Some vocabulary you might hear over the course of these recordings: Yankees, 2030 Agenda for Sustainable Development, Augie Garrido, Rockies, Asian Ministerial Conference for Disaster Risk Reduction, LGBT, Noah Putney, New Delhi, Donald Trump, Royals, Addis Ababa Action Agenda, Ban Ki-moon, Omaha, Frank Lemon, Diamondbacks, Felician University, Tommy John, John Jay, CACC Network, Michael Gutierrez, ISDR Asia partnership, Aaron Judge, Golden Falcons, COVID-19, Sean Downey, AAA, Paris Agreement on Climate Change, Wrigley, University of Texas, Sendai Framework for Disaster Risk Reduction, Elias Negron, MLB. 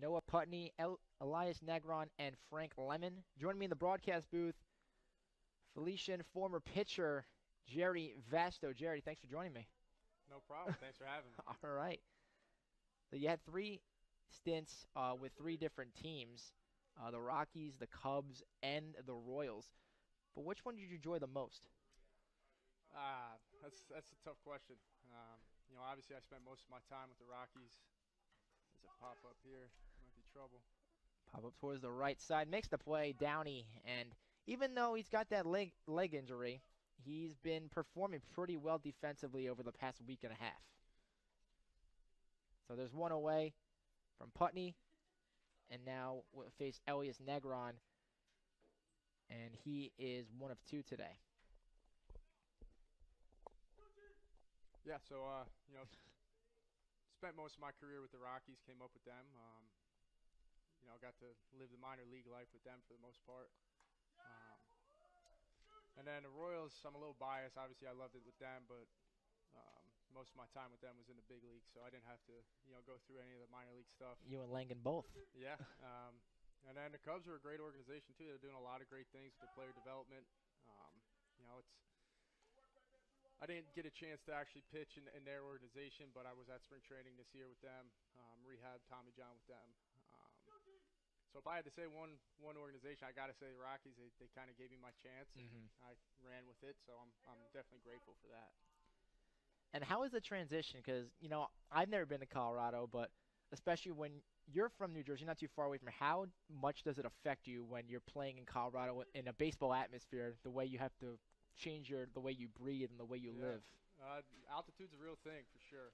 Noah Putney, Elias Negron, and Frank Lemon. Joining me in the broadcast booth, Felician former pitcher Jerry Vasto. Jerry, thanks for joining me. No problem. Thanks for having me. All right. So you had three stints with three different teams, the Rockies, the Cubs, and the Royals. But which one did you enjoy the most? That's a tough question. You know, obviously I spent most of my time with the Rockies. There's a pop-up here. Might be trouble. Pop-up towards the right side. Makes the play, Downey. And even though he's got that leg injury, he's been performing pretty well defensively over the past week and a half. So there's one away from Putney. And now we'll face Elias Negron. And he is one of two today. Yeah, so, you know, spent most of my career with the Rockies, came up with them. You know, got to live the minor league life with them for the most part. And then the Royals, I'm a little biased. Obviously, I loved it with them, but most of my time with them was in the big league, so I didn't have to, you know, go through any of the minor league stuff. You and Langan both. Yeah. And then the Cubs are a great organization, too. They're doing a lot of great things with their player development. You know, it's I didn't get a chance to actually pitch in their organization, but I was at spring training this year with them, rehab Tommy John with them. So if I had to say one organization, I got to say the Rockies. They kind of gave me my chance, and I ran with it, so I'm definitely grateful for that. And how is the transition? Because, you know, I've never been to Colorado, but especially when you're from New Jersey, not too far away from here, how much does it affect you when you're playing in Colorado in a baseball atmosphere, the way you have to change the way you breathe and the way you live? Altitude's a real thing for sure.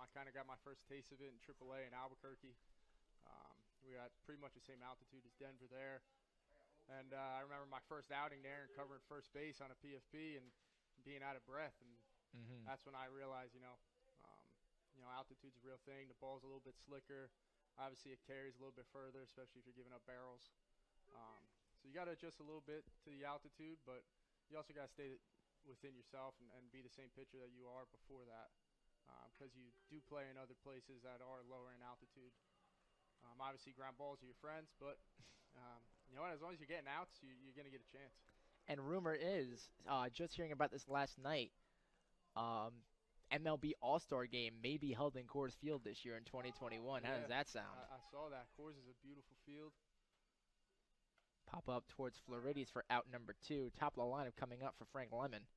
I kind of got my first taste of it in AAA in Albuquerque. We got pretty much the same altitude as Denver there. And I remember my first outing there and covering first base on a PFP and being out of breath. And that's when I realized, you know, altitude's a real thing. The ball's a little bit slicker. Obviously, it carries a little bit further, especially if you're giving up barrels. So you got to adjust a little bit to the altitude, but you also got to stay within yourself and be the same pitcher that you are before that, because you do play in other places that are lower in altitude. Obviously, ground balls are your friends, but you know what? As long as you're getting outs, you're going to get a chance. And rumor is, just hearing about this last night, MLB All-Star Game may be held in Coors Field this year in 2021. How does that sound? I saw that. Coors is a beautiful field. Pop up towards Florides for out number two. Top of the lineup coming up for Frank Lemon.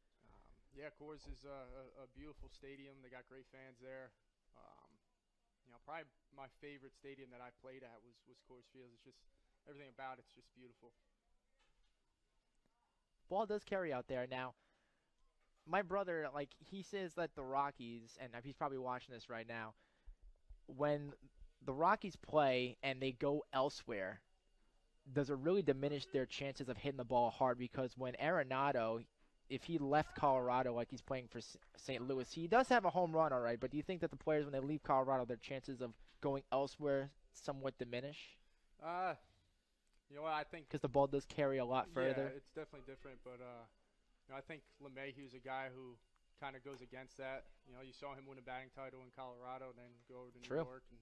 Yeah, Coors is a beautiful stadium. They got great fans there. You know, probably my favorite stadium that I played at was Coors Field. It's just everything about it's just beautiful. Ball does carry out there now. My brother, like he says that the Rockies, and he's probably watching this right now, when the Rockies play and they go elsewhere, does it really diminish their chances of hitting the ball hard? Because when Arenado, if he left Colorado like he's playing for St. Louis, he does have a home run, all right, but do you think that the players, when they leave Colorado, their chances of going elsewhere somewhat diminish? You know what, I think... Because the ball does carry a lot further. Yeah, it's definitely different, but you know, I think LeMahieu's a guy who kind of goes against that. You know, you saw him win a batting title in Colorado and then go over to New York and,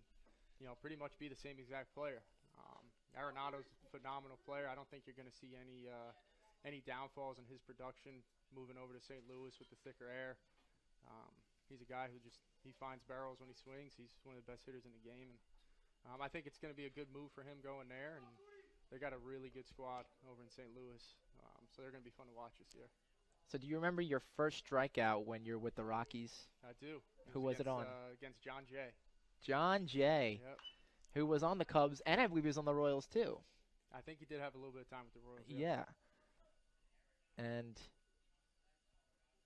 you know, pretty much be the same exact player. Arenado's a phenomenal player. I don't think you're going to see any downfalls in his production moving over to St. Louis with the thicker air. He's a guy who just he finds barrels when he swings. He's one of the best hitters in the game, and I think it's going to be a good move for him going there. And they got a really good squad over in St. Louis, so they're going to be fun to watch this year. So, do you remember your first strikeout when you're with the Rockies? I do. Who was it on? Against John Jay. John Jay. Yep. Who was on the Cubs, and I believe he was on the Royals, too. I think he did have a little bit of time with the Royals. Yeah. And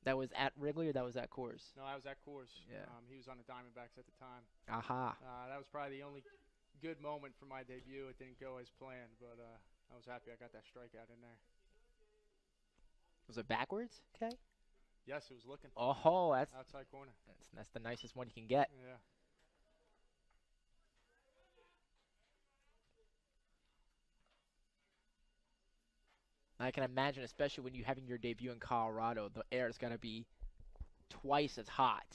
that was at Wrigley or that was at Coors? No, that was at Coors. Yeah. He was on the Diamondbacks at the time. Aha. That was probably the only good moment for my debut. It didn't go as planned, but I was happy I got that strikeout in there. Was it backwards, okay? Yes, it was looking. Oh, that's outside corner. That's the nicest one you can get. Yeah. I can imagine, especially when you're having your debut in Colorado, the air is going to be twice as hot,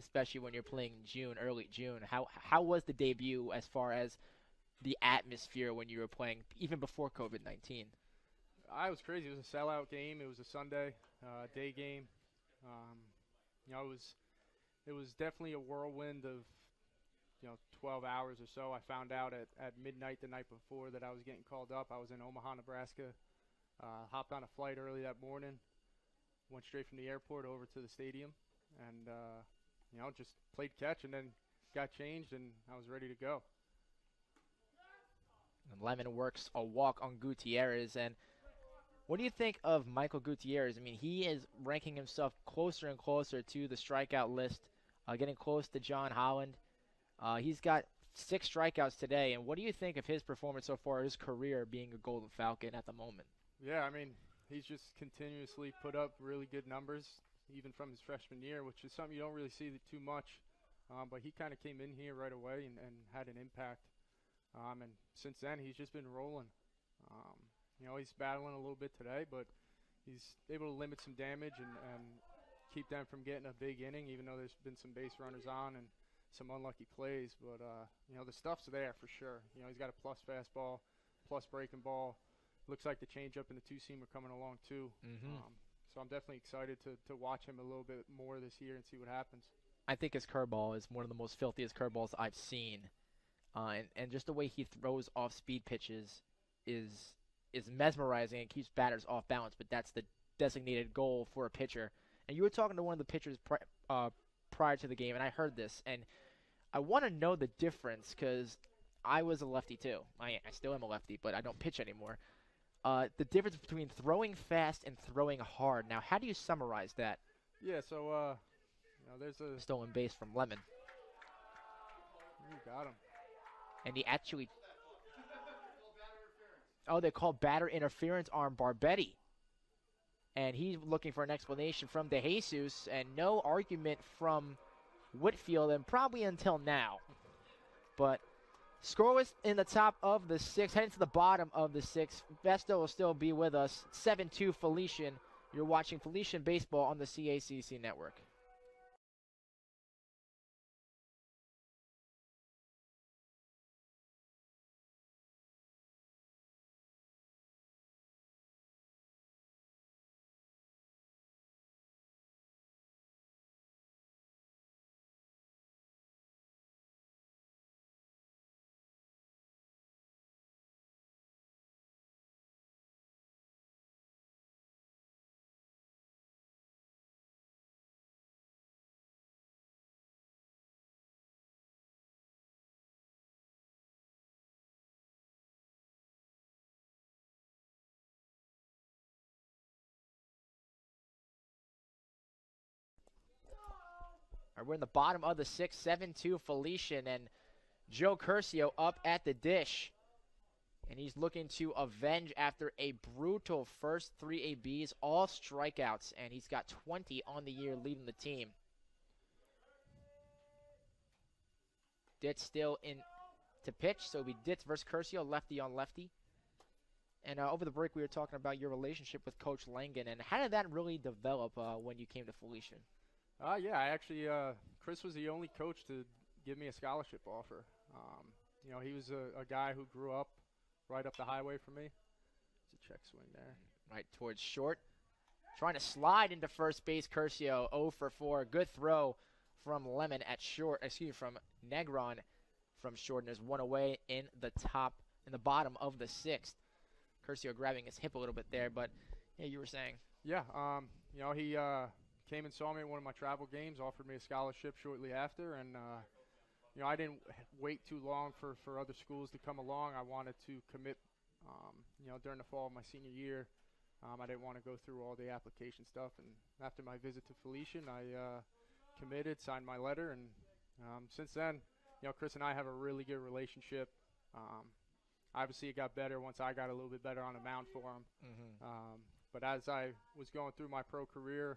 especially when you're playing in June, early June. How was the debut as far as the atmosphere when you were playing, even before COVID-19? It was crazy. It was a sellout game. It was a Sunday day game. It was definitely a whirlwind of 12 hours or so. I found out at midnight the night before that I was getting called up. I was in Omaha, Nebraska. Hopped on a flight early that morning. Went straight from the airport over to the stadium, and just played catch, and then got changed, and I was ready to go. And Lemon works a walk on Gutierrez. And what do you think of Michael Gutierrez? I mean, he is ranking himself closer and closer to the strikeout list, getting close to John Holland. He's got 6 strikeouts today. And what do you think of his performance so far, his career being a Golden Falcon at the moment? Yeah, I mean, he's just continuously put up really good numbers, even from his freshman year, which is something you don't really see too much. But he kind of came in here right away and had an impact. And since then, he's just been rolling. He's battling a little bit today, but he's able to limit some damage and keep them from getting a big inning, even though there's been some base runners on and some unlucky plays. But, the stuff's there for sure. He's got a plus fastball, plus breaking ball. Looks like the changeup and the two-seam are coming along too. Mm-hmm. So I'm definitely excited to watch him a little bit more this year and see what happens. I think his curveball is one of the most filthiest curveballs I've seen. And just the way he throws off speed pitches is mesmerizing and keeps batters off balance, but that's the designated goal for a pitcher. And you were talking to one of the pitchers prior to the game, and I heard this, and I want to know the difference because I was a lefty too. I still am a lefty, but I don't pitch anymore. The difference between throwing fast and throwing hard. Now, how do you summarize that? Yeah, so there's a stolen base from Lemon. You got him. And he actually – oh, they called batter interference on Barbetti. And he's looking for an explanation from DeJesus, and no argument from Whitfield, and probably until now. But scoreless in the top of the 6th, heading to the bottom of the 6th. Vasto will still be with us. 7-2 Felician. You're watching Felician Baseball on the CACC Network. We're in the bottom of the 6th, 7-2 Felician, and Joe Curcio up at the dish. And he's looking to avenge after a brutal first 3 ABs, all strikeouts, and he's got 20 on the year leading the team. Ditch still in to pitch, so it'll be Ditch versus Curcio, lefty on lefty. And over the break we were talking about your relationship with Coach Langan, and how did that really develop when you came to Felician? Chris was the only coach to give me a scholarship offer. He was a guy who grew up right up the highway from me. It's a check swing there. Right towards short. Trying to slide into first base, Curcio, 0 for 4. Good throw from Lemon at short, from Negron from short, and there's one away in the bottom of the 6th. Curcio grabbing his hip a little bit there, but yeah, you were saying. Yeah, he came and saw me at one of my travel games, offered me a scholarship shortly after, and I didn't wait too long for other schools to come along. I wanted to commit, during the fall of my senior year. I didn't want to go through all the application stuff, and after my visit to Felician, I committed, signed my letter, and since then, Chris and I have a really good relationship. Obviously, it got better once I got a little bit better on the mound for him. Mm-hmm. But as I was going through my pro career,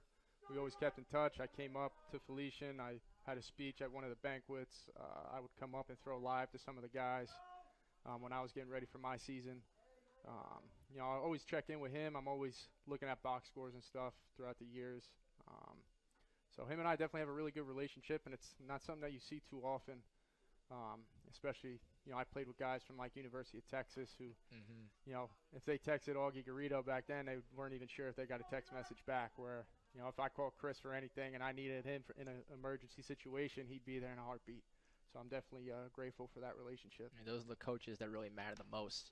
we always kept in touch. I came up to Felician. I had a speech at one of the banquets. I would come up and throw live to some of the guys when I was getting ready for my season. I always check in with him. I'm always looking at box scores and stuff throughout the years. So him and I definitely have a really good relationship, and it's not something that you see too often. Especially, you know, I played with guys from like University of Texas who, you know, if they texted Augie Garrido back then, they weren't even sure if they got a text message back. Where, you know, if I called Chris for anything and I needed him for, in an emergency situation, he'd be there in a heartbeat. So I'm definitely grateful for that relationship. And those are the coaches that really matter the most.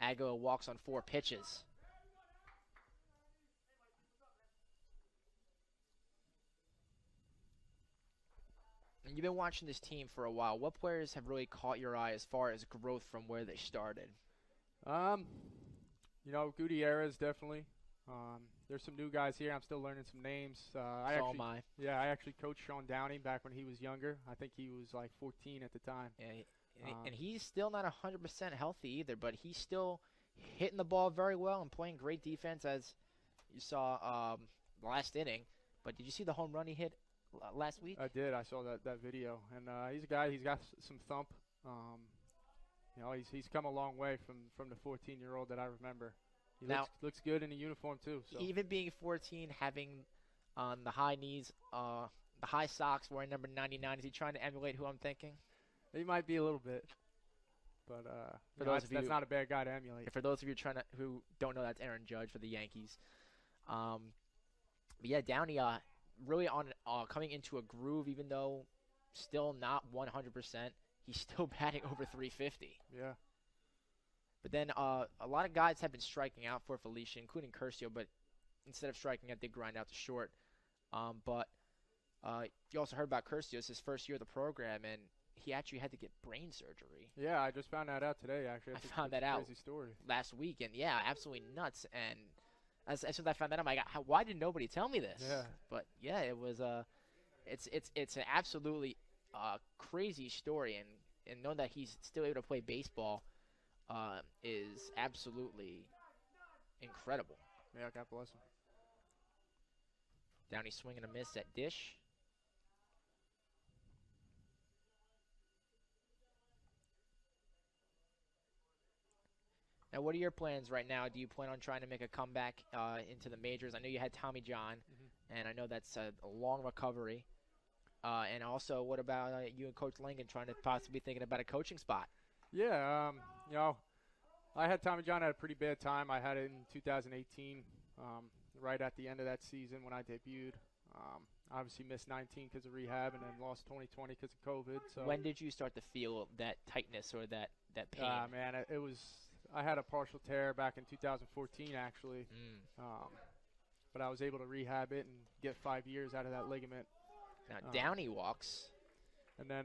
Aguilar walks on 4 pitches. And you've been watching this team for a while. What players have really caught your eye as far as growth from where they started? You know, Gutierrez definitely. There's some new guys here. I'm still learning some names. I actually coached Sean Downey back when he was younger. I think he was like 14 at the time. And he's still not 100% healthy either, but he's still hitting the ball very well and playing great defense, as you saw last inning. But did you see the home run he hit last week? I did. I saw that video. And he's a guy, he's got some thump. You know, he's come a long way from the 14-year-old that I remember. He now, looks good in the uniform too. So. Even being 14, having on the high knees, the high socks, wearing number 99, is he trying to emulate who I'm thinking? He might be a little bit, but for those of you, that's not a bad guy to emulate. For those of you trying to, who don't know, that's Aaron Judge for the Yankees. But yeah, Downey really on coming into a groove, even though still not 100%. He's still batting over 350. Yeah. But then a lot of guys have been striking out for Felician, including Curcio, but instead of striking out, they grind out to short. But you also heard about Curcio. It's his first year of the program, and he actually had to get brain surgery. Yeah, I just found that out today, actually. I found that out last week, and yeah, absolutely nuts. And as soon as I found that out, I'm like, why did nobody tell me this? Yeah. But, yeah, it was it's an absolutely crazy story, and knowing that he's still able to play baseball is absolutely incredible. Yeah, God bless him. Downey swinging a miss at dish. Now, what are your plans right now? Do you plan on trying to make a comeback into the majors? I know you had Tommy John, and I know that's a long recovery. And also, what about you and Coach Langan trying to possibly thinking about a coaching spot? Yeah, you know, I had Tommy John at a pretty bad time. I had it in 2018, right at the end of that season when I debuted. Obviously missed 19 because of rehab, and then lost 2020 because of COVID. So when did you start to feel that tightness or that pain? Man, it was – I had a partial tear back in 2014 actually, but I was able to rehab it and get 5 years out of that ligament. Now Downey walks. And then,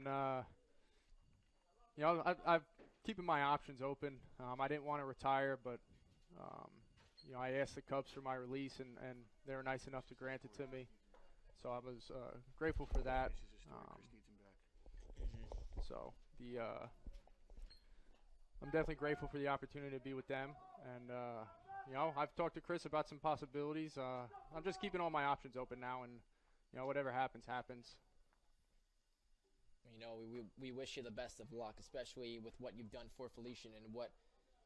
you know, I've keeping my options open. I didn't want to retire, but, you know, I asked the Cubs for my release, and they were nice enough to grant it to me. So I was grateful for that. So I'm definitely grateful for the opportunity to be with them. And, you know, I've talked to Chris about some possibilities. I'm just keeping all my options open now, and, you know, whatever happens, happens. You know, we wish you the best of luck, especially with what you've done for Felician and what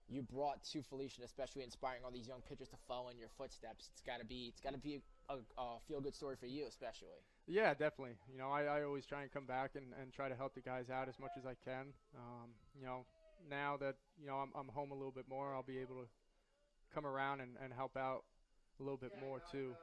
you brought to Felician, especially inspiring all these young pitchers to follow in your footsteps. It's got to be a feel-good story for you, especially. Yeah, definitely. You know, I always try and come back and try to help the guys out as much as I can. You know, now that, you know, I'm home a little bit more, I'll be able to come around and help out a little bit more too.